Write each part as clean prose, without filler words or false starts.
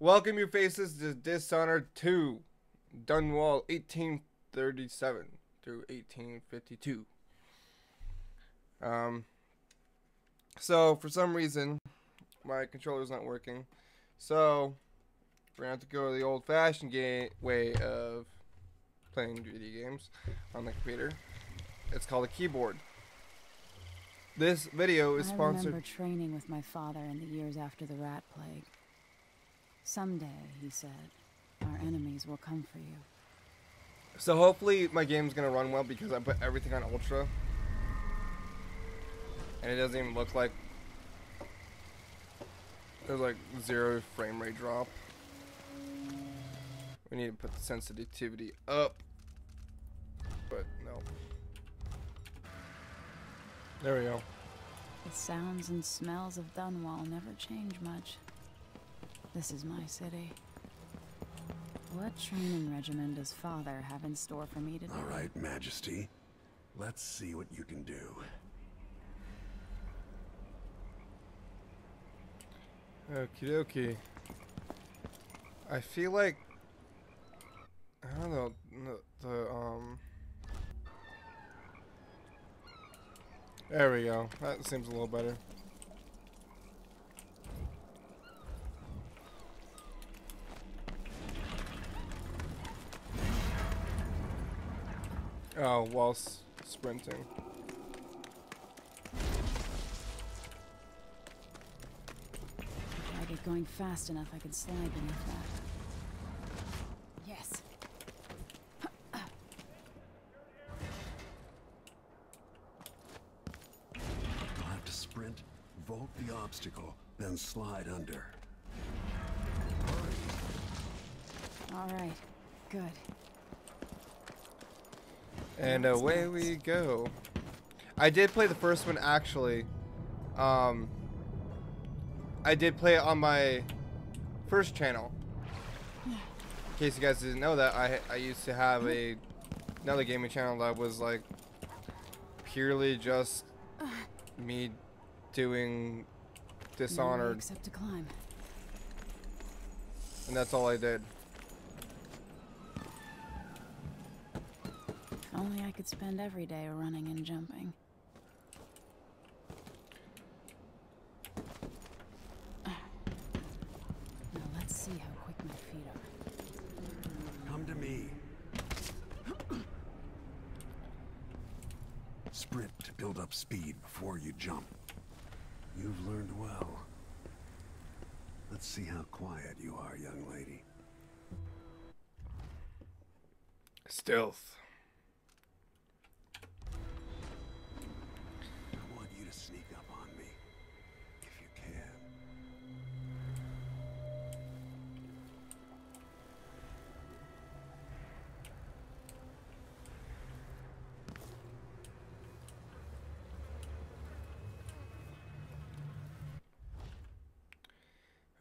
Welcome, you faces, to Dishonored 2, Dunwall, 1837 through 1852. So for some reason, my controller's not working, so we're gonna have to go the old-fashioned way of playing video games on the computer. It's called a keyboard. This video is sponsored. I remember training with my father in the years after the rat plague. Someday, he said, our enemies will come for you. So hopefully my game's gonna run well because I put everything on ultra. And it doesn't even look like there's like zero frame rate drop. We need to put the sensitivity up. But no. There we go. The sounds and smells of Dunwall never change much. This is my city. What training regimen does Father have in store for me today? All right, Majesty. Let's see what you can do. Okie dokie. I feel like... I don't know, there we go. That seems a little better. Oh, whilst sprinting. If I get going fast enough, I can slide beneath that. Yes. You'll have to sprint, vault the obstacle, then slide under. All right. Good. And away we go. I did play the first one, actually. I did play it on my first channel. In case you guys didn't know that, I used to have another gaming channel that was like purely just me doing Dishonored. Except to climb. And that's all I did. Only I could spend every day running and jumping. Now let's see how quick my feet are. Come to me. Sprint to build up speed before you jump. You've learned well. Let's see how quiet you are, young lady. Stealth.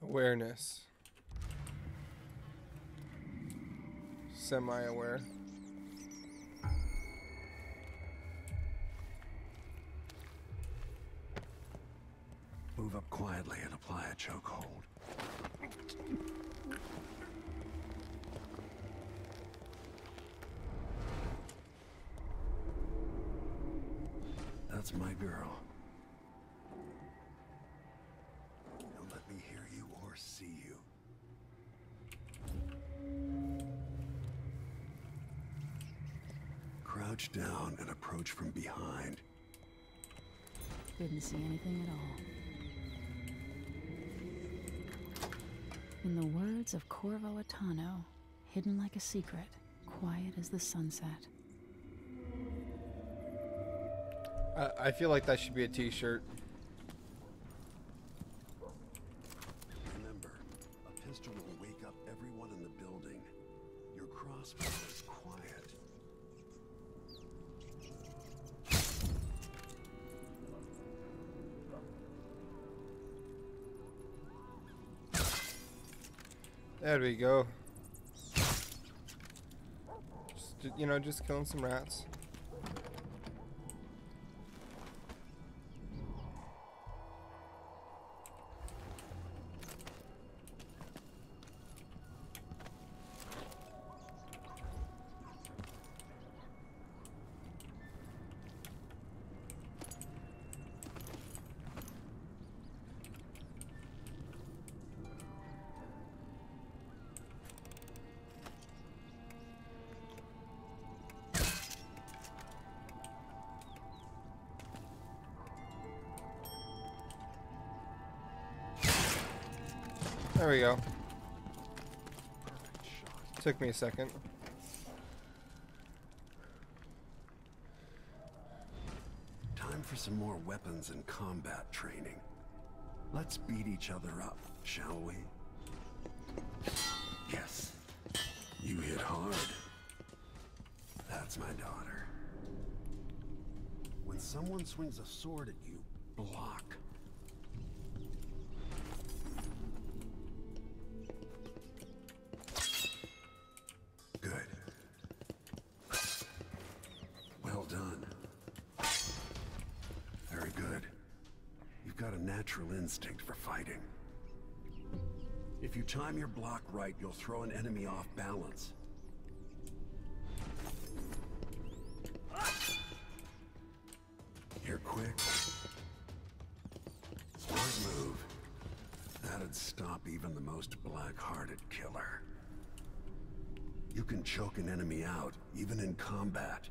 Awareness. Semi-aware. Move up quietly and apply a chokehold. That's my girl. Down and approach from behind. Didn't see anything at all. In the words of Corvo Attano, hidden like a secret, quiet as the sunset. I feel like that should be a t-shirt. Remember, a pistol will wake up everyone in the building. Your crossbow is quiet. There we go. Just, you know, just killing some rats. There we go. Took me a second. Time for some more weapons and combat training. Let's beat each other up, shall we? Yes. You hit hard. That's my daughter. When someone swings a sword at you, block. Good. Well done. Very good. You've got a natural instinct for fighting. If you time your block right, you'll throw an enemy off balance. You're quick. Smart move. That'd stop even the most black-hearted killer. You can choke an enemy out, even in combat.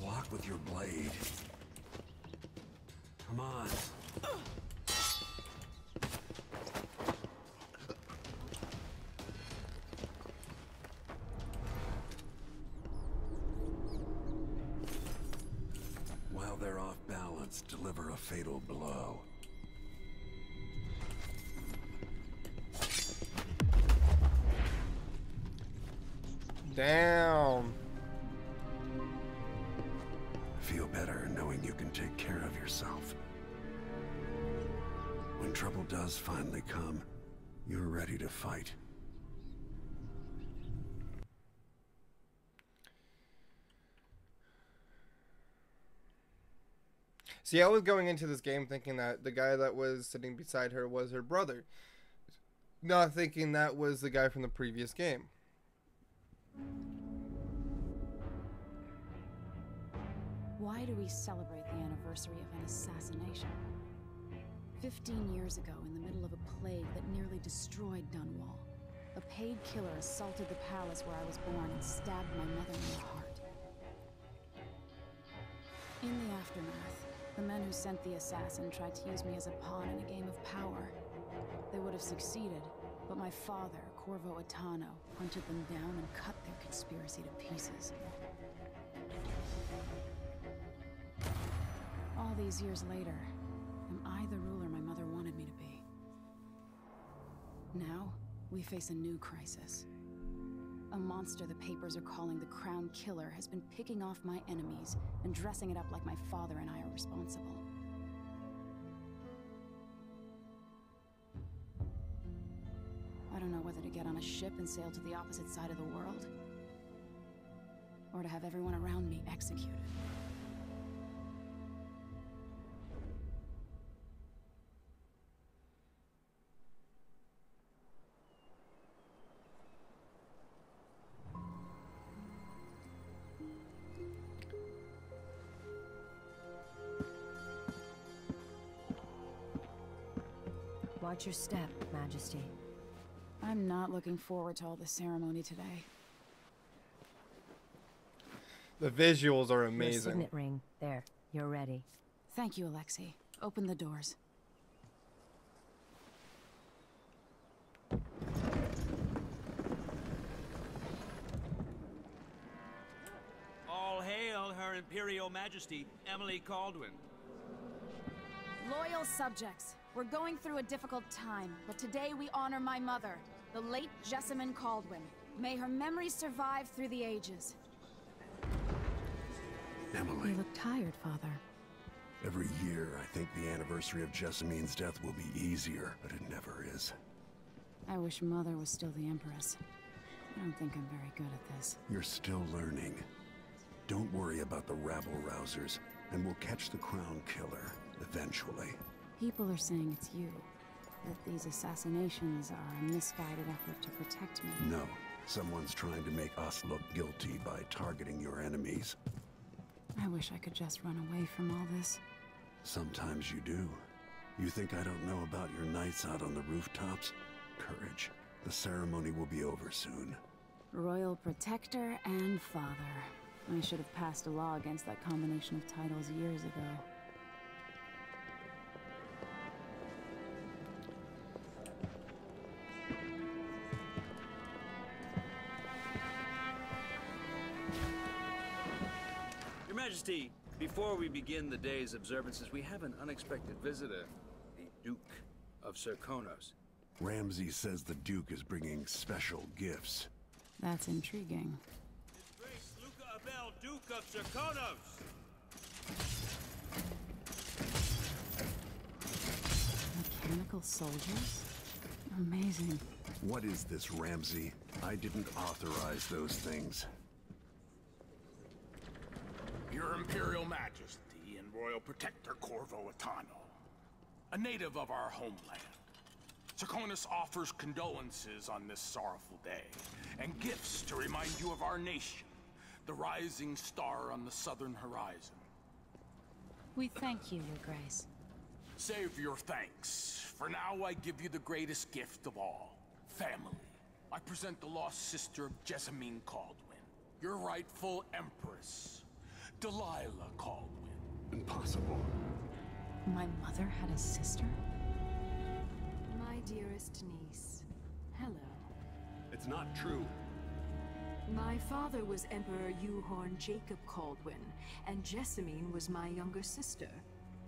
Block with your blade. Come on. Deliver a fatal blow. Damn. I feel better knowing you can take care of yourself. When trouble does finally come, you're ready to fight. See, I was going into this game thinking that the guy that was sitting beside her was her brother. Not thinking that was the guy from the previous game. Why do we celebrate the anniversary of an assassination? 15 years ago, in the middle of a plague that nearly destroyed Dunwall, a paid killer assaulted the palace where I was born and stabbed my mother in the heart. In the aftermath, the men who sent the assassin tried to use me as a pawn in a game of power. They would have succeeded, but my father, Corvo Attano, hunted them down and cut their conspiracy to pieces. All these years later, am I the ruler my mother wanted me to be? Now, we face a new crisis. A monster the papers are calling the Crown Killer has been picking off my enemies and dressing it up like my father and I are responsible. I don't know whether to get on a ship and sail to the opposite side of the world, or to have everyone around me executed. Watch your step, Majesty. I'm not looking forward to all the ceremony today. The visuals are amazing. Your signet ring. There, you're ready. Thank you, Alexei. Open the doors. All hail Her Imperial Majesty, Emily Kaldwin. Loyal subjects. We're going through a difficult time, but today we honor my mother, the late Jessamine Kaldwin. May her memory survive through the ages. Emily. You look tired, Father. Every year, I think the anniversary of Jessamine's death will be easier, but it never is. I wish Mother was still the Empress. I don't think I'm very good at this. You're still learning. Don't worry about the rabble-rousers, and we'll catch the Crown Killer eventually. People are saying it's you, that these assassinations are a misguided effort to protect me. No, someone's trying to make us look guilty by targeting your enemies. I wish I could just run away from all this. Sometimes you do. You think I don't know about your nights out on the rooftops? Courage. The ceremony will be over soon. Royal Protector and Father. I should have passed a law against that combination of titles years ago. Your Majesty, before we begin the day's observances, we have an unexpected visitor, the Duke of Serkonos. Ramsay says the Duke is bringing special gifts. That's intriguing. His Grace Luca Abel, Duke of Serkonos! Mechanical soldiers? Amazing. What is this, Ramsay? I didn't authorize those things. Your Imperial Majesty and Royal Protector Corvo Attano, a native of our homeland. Serkonos offers condolences on this sorrowful day, and gifts to remind you of our nation, the rising star on the southern horizon. We thank you, Your Grace. Save your thanks. For now, I give you the greatest gift of all, family. I present the lost sister of Jessamine Kaldwin, your rightful Empress, Delilah Kaldwin. Impossible. My mother had a sister? My dearest niece, hello. It's not true. My father was Emperor Ewhorn Jacob Caldwin, and Jessamine was my younger sister.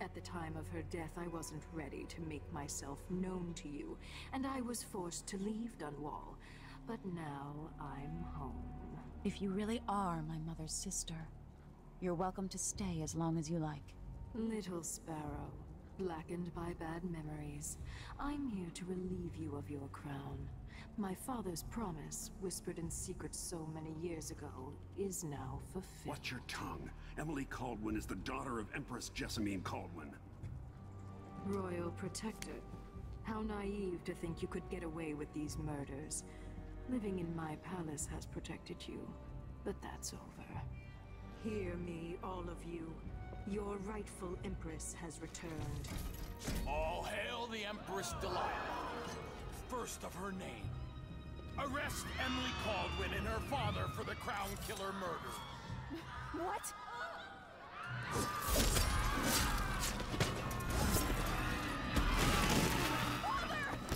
At the time of her death, I wasn't ready to make myself known to you, and I was forced to leave Dunwall. But now I'm home. If you really are my mother's sister, you're welcome to stay as long as you like. Little Sparrow, blackened by bad memories, I'm here to relieve you of your crown. My father's promise, whispered in secret so many years ago, is now fulfilled. Watch your tongue. Emily Kaldwin is the daughter of Empress Jessamine Kaldwin. Royal Protector. How naive to think you could get away with these murders. Living in my palace has protected you, but that's over. Hear me, all of you. Your rightful Empress has returned. All hail the Empress Delilah, first of her name. Arrest Emily Kaldwin and her father for the Crown Killer murder. What?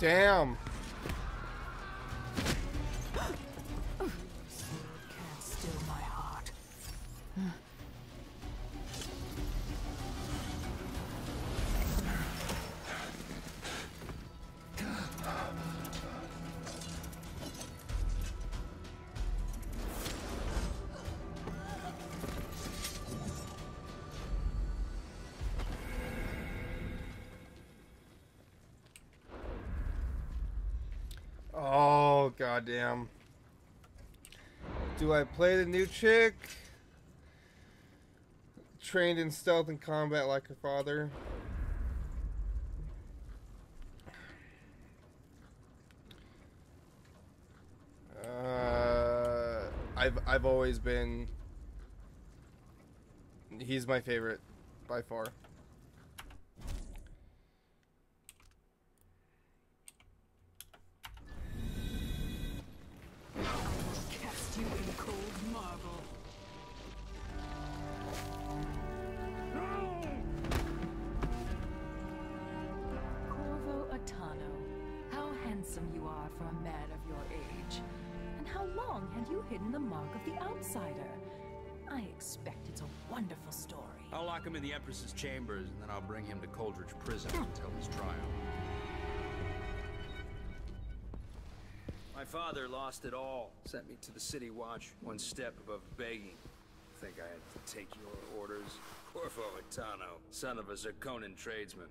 Damn. Can't steal my heart. Goddamn. Do I play the new chick? Trained in stealth and combat like her father. I've always been. He's my favorite by far. Hidden the mark of the outsider. I expect it's a wonderful story. I'll lock him in the Empress's chambers, and then I'll bring him to Coldridge Prison until his trial. My father lost it all. Sent me to the city watch, one step above begging. I think I had to take your orders. Corvo Attano, son of a Serkonan tradesman.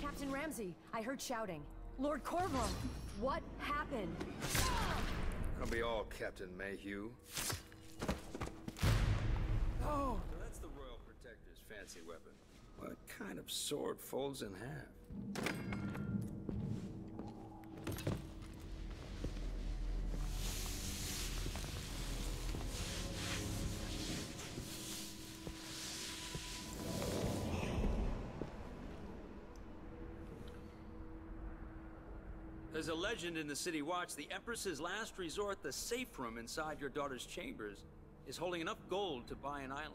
Captain Ramsay, I heard shouting. Lord Corvo, what happened? Come be all, Captain Mayhew. Oh, so that's the Royal Protector's fancy weapon. What kind of sword folds in half? is a legend in the City Watch. The Empress's last resort, the safe room inside your daughter's chambers, is holding enough gold to buy an island.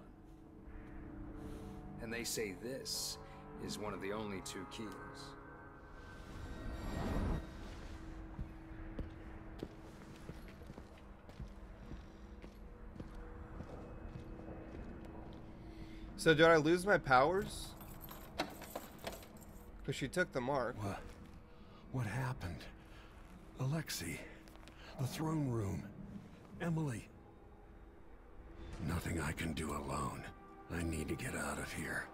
And they say this is one of the only two keys. So did I lose my powers? Because she took the mark. What happened? Alexei, the throne room, Emily. Nothing I can do alone. I need to get out of here.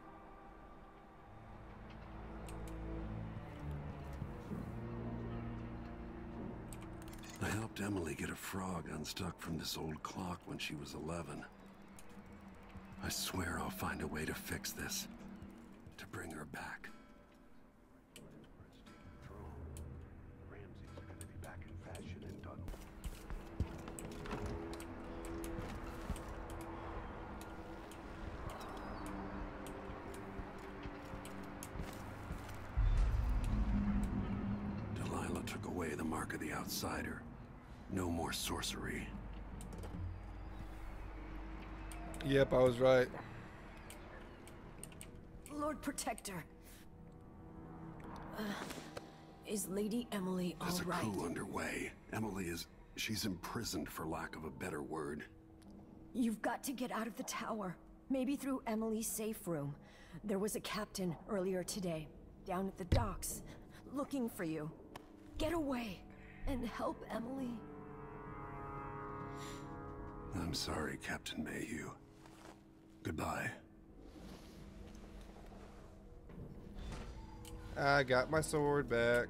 I helped Emily get a frog unstuck from this old clock when she was 11. I swear I'll find a way to fix this, to bring her back. Ramsay's going to be back in fashion in Dunwall. Took away the Mark of the Outsider. No more sorcery. Yep, I was right. Lord Protector. Is Lady Emily all right? There's a coup underway. Emily is... she's imprisoned for lack of a better word. You've got to get out of the tower. Maybe through Emily's safe room. There was a captain earlier today, down at the docks, looking for you. Get away and help Emily. I'm sorry, Captain Mayhew. Goodbye. I got my sword back.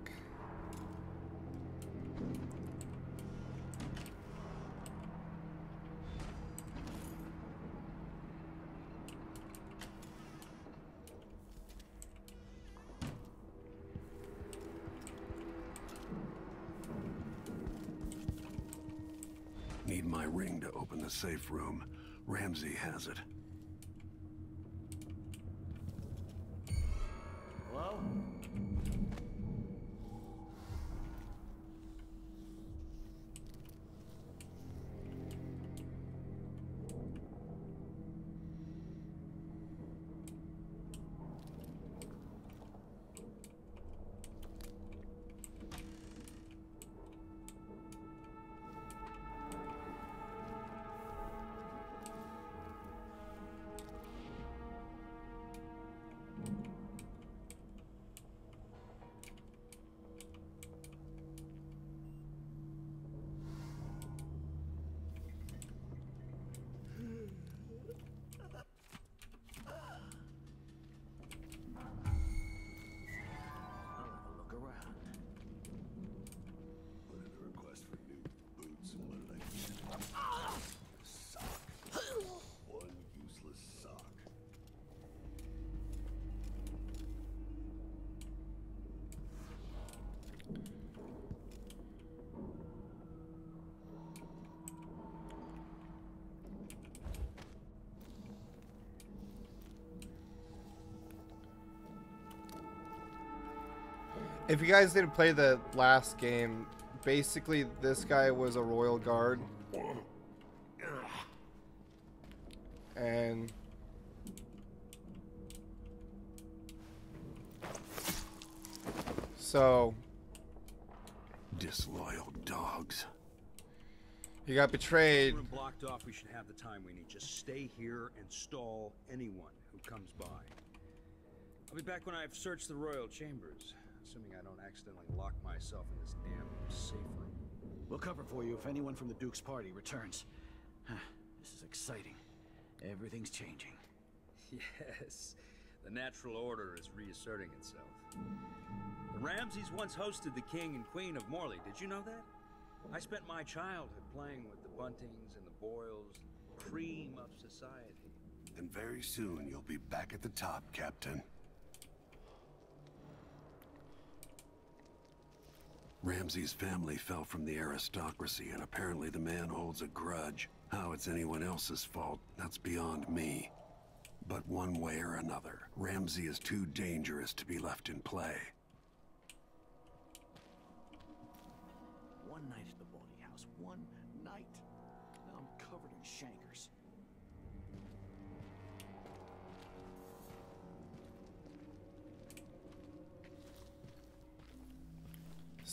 Need my ring to open the safe room. Ramsay has it. Hello? If you guys didn't play the last game, basically this guy was a royal guard, and so disloyal dogs. You got betrayed. We're blocked off. We should have the time we need. Just stay here and stall anyone who comes by. I'll be back when I've searched the royal chambers. Assuming I don't accidentally lock myself in this damn safe room. We'll cover for you if anyone from the Duke's party returns. This is exciting. Everything's changing. Yes. The natural order is reasserting itself. The Ramsays once hosted the King and Queen of Morley. Did you know that? I spent my childhood playing with the Buntings and the Boyles, cream of society. And very soon you'll be back at the top, Captain. Ramsay's family fell from the aristocracy, and apparently the man holds a grudge. How it's anyone else's fault, that's beyond me. But one way or another, Ramsay is too dangerous to be left in play.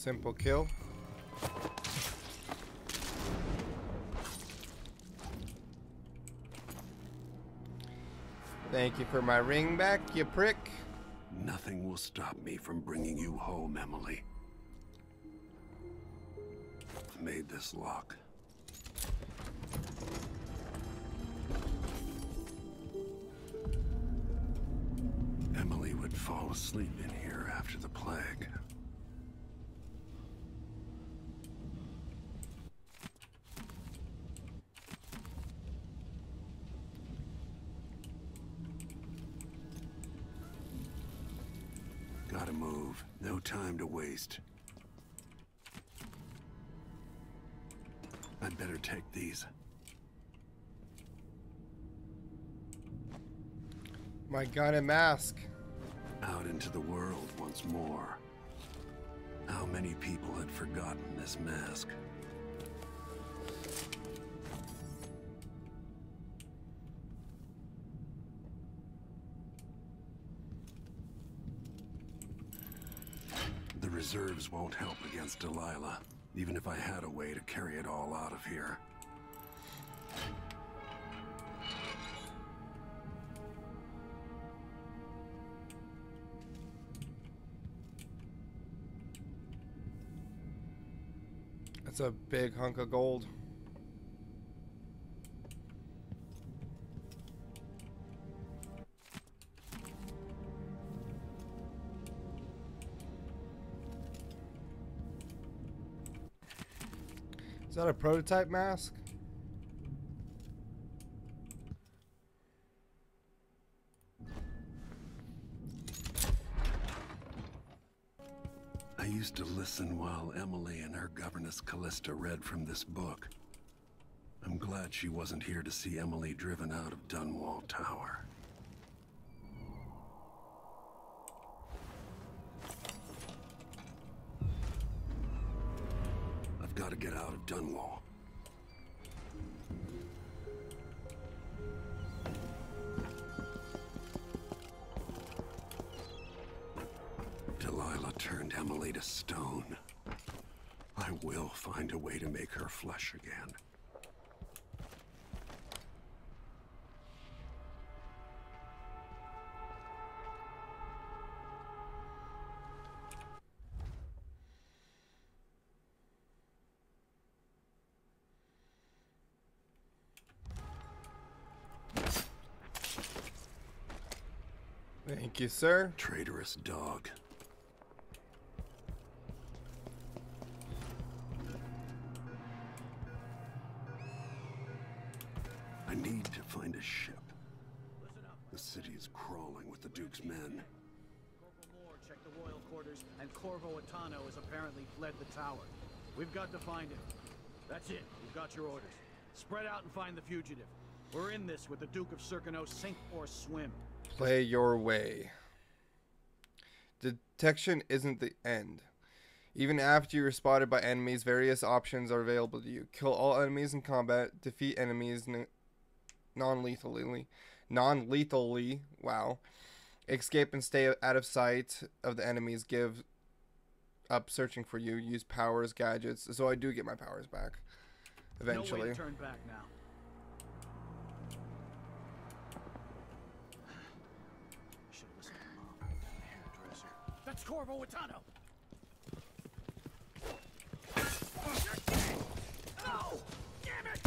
simple kill. Thank you for my ring back, you prick. Nothing will stop me from bringing you home, Emily. I made this lock. Emily would fall asleep in here after the plague. Gotta move. No time to waste. I'd better take these. My gun and mask. Out into the world once more. How many people had forgotten this mask? The reserves won't help against Delilah, even if I had a way to carry it all out of here. That's a big hunk of gold. Is that a prototype mask? I used to listen while Emily and her governess Callista read from this book. I'm glad she wasn't here to see Emily driven out of Dunwall Tower. Got to get out of Dunwall. Delilah turned Emily to stone. I will find a way to make her flesh again. Thank you, sir. Traitorous dog. I need to find a ship. The city is crawling with the Duke's men. Corporal Moore checked the royal quarters, and Corvo Attano has apparently fled the tower. We've got to find him. That's it. We've got your orders. Spread out and find the fugitive. We're in this with the Duke of Serkonos, sink or swim. Play your way. Detection isn't the end. Even after you are spotted by enemies, various options are available to you. Kill all enemies in combat, defeat enemies non-lethally, wow. Escape and stay out of sight of the enemies, give up searching for you, use powers, gadgets. So I do get my powers back eventually. No way to turn back now. That's Corvo Attano. No! Damn it!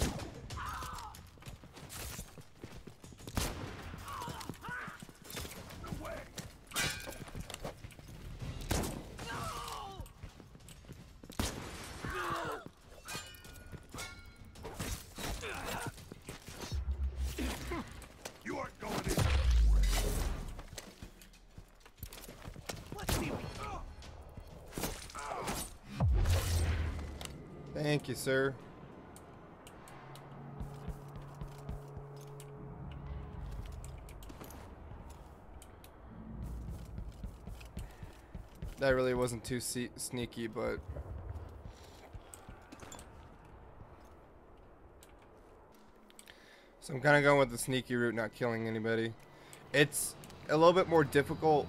No way! No! No! You aren't going in. Thank you, sir. That really wasn't too sneaky, but so I'm kind of going with the sneaky route, not killing anybody. It's a little bit more difficult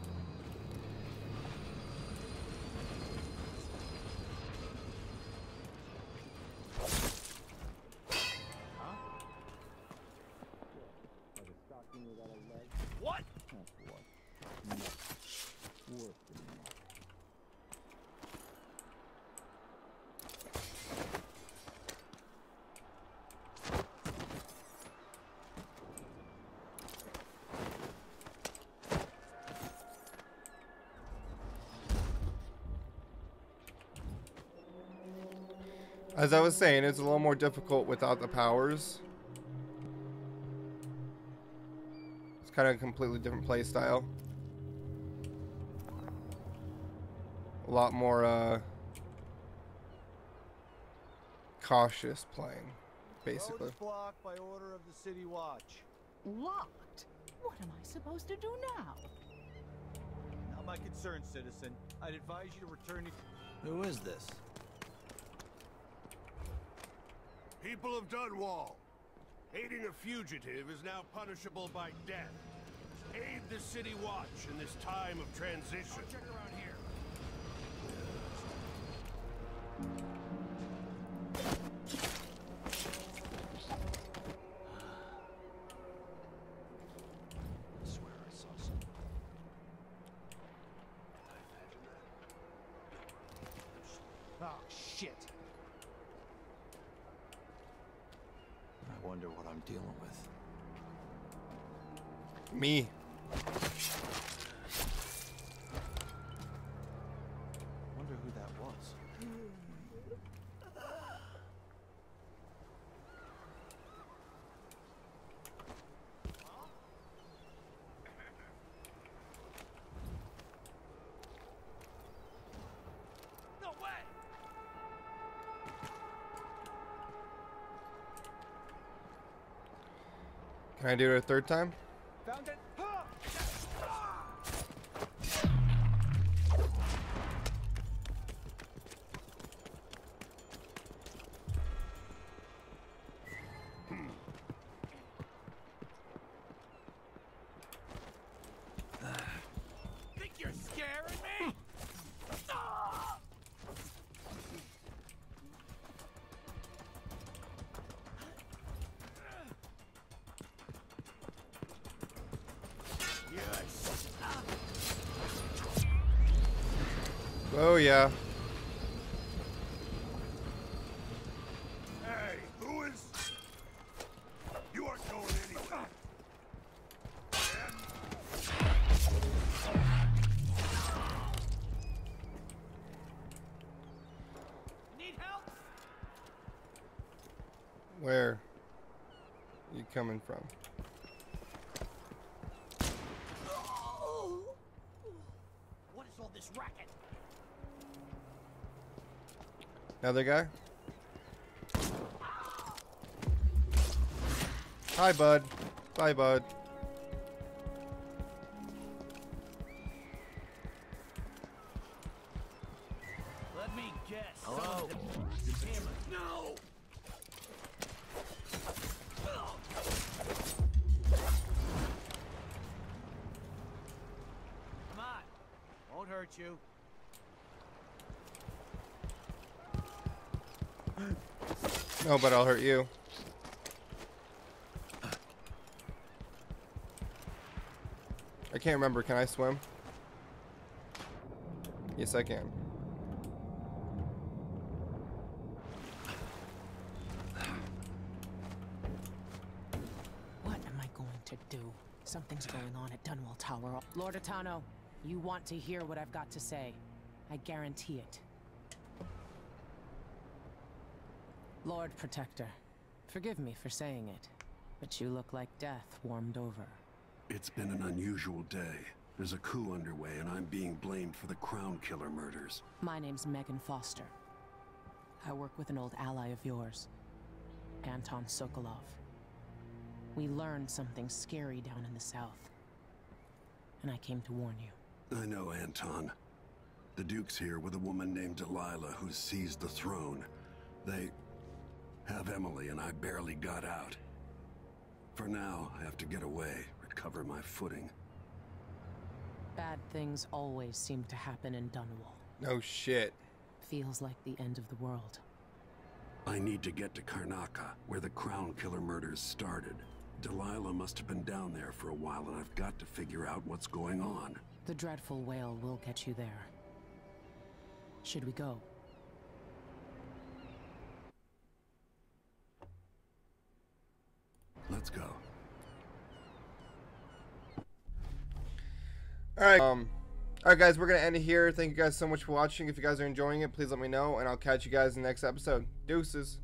As I was saying, it's a little more difficult without the powers. It's kind of a completely different play style. A lot more cautious playing, basically. Roads blocked by order of the city watch. Locked? What am I supposed to do now? Not my concern, citizen. I'd advise you to return to... Who is this? People of Dunwall, aiding a fugitive is now punishable by death. Aid the city watch in this time of transition. I'll check around here. I swear I saw something. Oh, shit. Wonder what I'm dealing with. Me. Wonder who that was. No way. Can I do it a third time? Found it. Think you're scaring me? Oh, yeah. Hey, who is... You aren't going anywhere. Need help? Where are you coming from? What is all this racket? Another guy. Hi, bud. Bye, bud. Let me guess. Hello. No. Come on. Won't hurt you. No, but I'll hurt you. I can't remember. Can I swim? Yes, I can. What am I going to do? Something's going on at Dunwall Tower. Lord Attano, you want to hear what I've got to say. I guarantee it. Lord Protector, forgive me for saying it, but you look like death warmed over. It's been an unusual day. There's a coup underway, and I'm being blamed for the Crown Killer murders. My name's Megan Foster. I work with an old ally of yours, Anton Sokolov. We learned something scary down in the south, and I came to warn you. I know, Anton. The Duke's here with a woman named Delilah who seized the throne. They... have Emily and I barely got out. For now, I have to get away, recover my footing. Bad things always seem to happen in Dunwall. No shit. Feels like the end of the world. I need to get to Karnaca, where the Crown Killer murders started. Delilah must have been down there for a while, and I've got to figure out what's going on. The dreadful wail will get you there. Should we go? Let's go. Alright, Alright guys, we're gonna end it here. Thank you guys so much for watching. If you guys are enjoying it, please let me know, and I'll catch you guys in the next episode. Deuces.